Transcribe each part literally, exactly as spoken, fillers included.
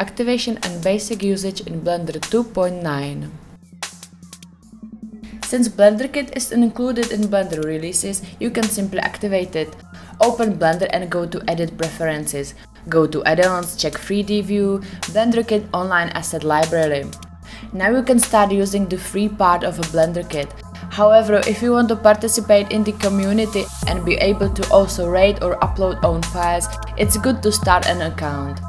activation and basic usage in Blender two point nine. Since BlenderKit is included in Blender releases, you can simply activate it. Open Blender and go to Edit Preferences. Go to Add-ons, check three D View, BlenderKit Online Asset Library. Now you can start using the free part of BlenderKit. However, if you want to participate in the community and be able to also rate or upload own files, it's good to start an account.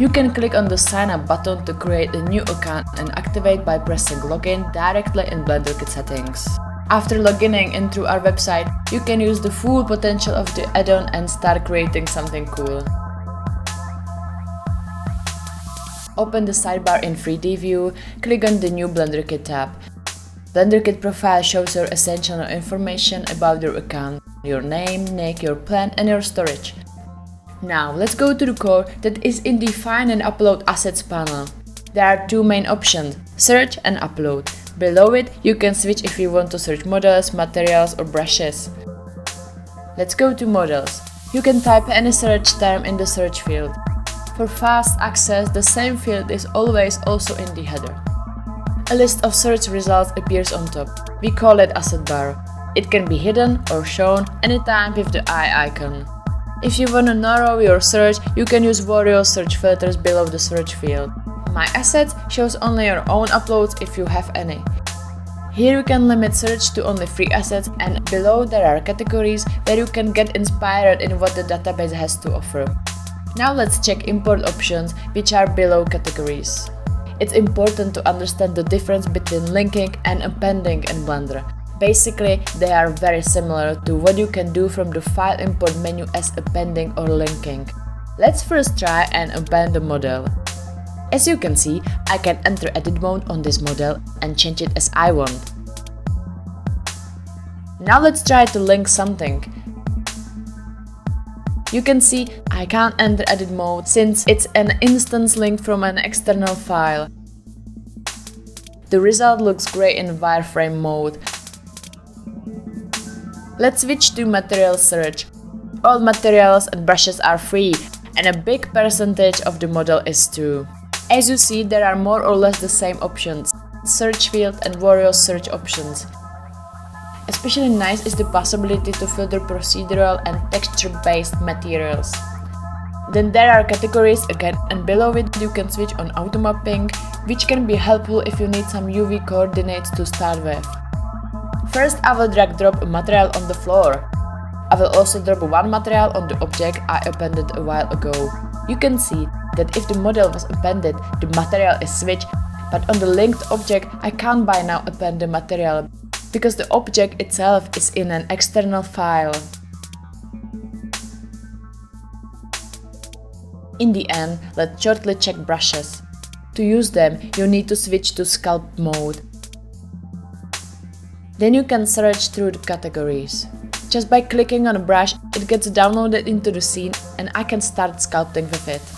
You can click on the sign up button to create a new account and activate by pressing login directly in BlenderKit settings. After logging in through our website, you can use the full potential of the add-on and start creating something cool. Open the sidebar in three D View, click on the new BlenderKit tab. BlenderKit profile shows your essential information about your account, your name, nick, your plan and your storage. Now let's go to the core that is in the Find and Upload Assets panel. There are two main options, Search and Upload. Below it you can switch if you want to search models, materials or brushes. Let's go to models. You can type any search term in the search field. For fast access, the same field is always also in the header. A list of search results appears on top. We call it asset bar. It can be hidden or shown anytime with the eye icon. If you want to narrow your search, you can use various search filters below the search field. My Assets shows only your own uploads if you have any. Here you can limit search to only three assets, and below there are categories where you can get inspired in what the database has to offer. Now let's check import options, which are below categories. It's important to understand the difference between linking and appending in Blender. Basically, they are very similar to what you can do from the file import menu as appending or linking. Let's first try and append the model. As you can see, I can enter edit mode on this model and change it as I want. Now let's try to link something. You can see I can't enter edit mode since it's an instance link from an external file. The result looks great in wireframe mode. Let's switch to material search. All materials and brushes are free, and a big percentage of the model is too. As you see, there are more or less the same options, search field and various search options. Especially nice is the possibility to filter procedural and texture-based materials. Then there are categories again, and below it you can switch on auto mapping, which can be helpful if you need some U V coordinates to start with. First I will drag drop a material on the floor. I will also drop one material on the object I appended a while ago. You can see that if the model was appended, the material is switched, but on the linked object I can't by now append the material, because the object itself is in an external file. In the end, let's shortly check brushes. To use them, you need to switch to sculpt mode. Then you can search through the categories. Just by clicking on a brush, it gets downloaded into the scene and I can start sculpting with it.